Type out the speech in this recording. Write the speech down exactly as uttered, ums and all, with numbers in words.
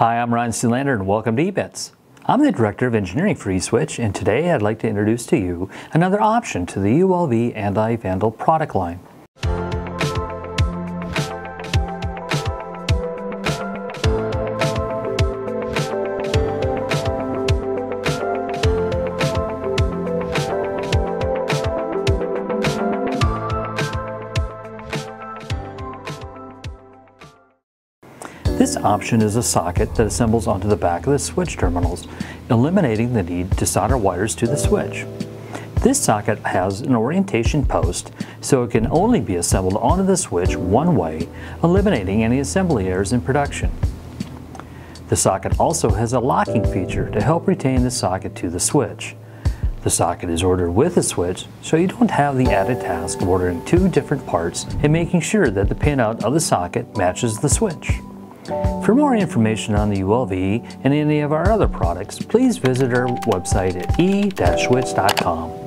Hi, I'm Ryan Steelander and welcome to eBits. I'm the Director of Engineering for eSwitch, and today I'd like to introduce to you another option to the U L V Anti-Vandal product line. This option is a socket that assembles onto the back of the switch terminals, eliminating the need to solder wires to the switch. This socket has an orientation post, so it can only be assembled onto the switch one way, eliminating any assembly errors in production. The socket also has a locking feature to help retain the socket to the switch. The socket is ordered with the switch, so you don't have the added task of ordering two different parts and making sure that the pinout of the socket matches the switch. For more information on the U L V and any of our other products, please visit our website at e switch dot com.